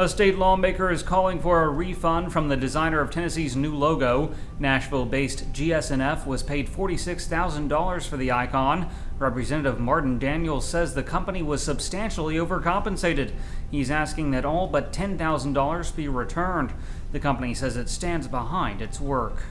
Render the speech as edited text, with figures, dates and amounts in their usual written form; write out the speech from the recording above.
A state lawmaker is calling for a refund from the designer of Tennessee's new logo. Nashville-based GS&F was paid $46,000 for the icon. Representative Martin Daniel says the company was substantially overcompensated. He's asking that all but $10,000 be returned. The company says it stands behind its work.